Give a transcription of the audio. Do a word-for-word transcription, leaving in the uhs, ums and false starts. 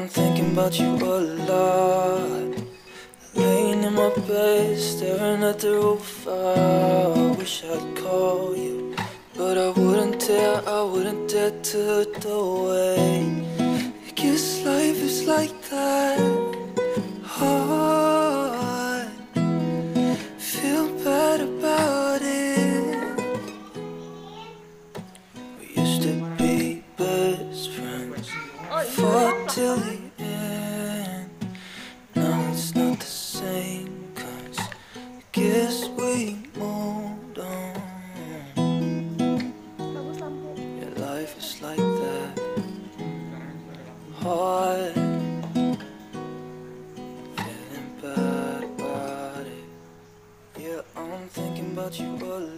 I'm thinking about you a lot, laying in my bed, staring at the roof. I wish I'd call you, but I wouldn't dare, I wouldn't dare to the way. I guess life is like that, hard, feel bad about it. We used to be best friends, fought till the end. Now it's not the same, cause I guess we moved on. Your life is like that, hard, feeling bad about it. Yeah, I'm thinking about you all.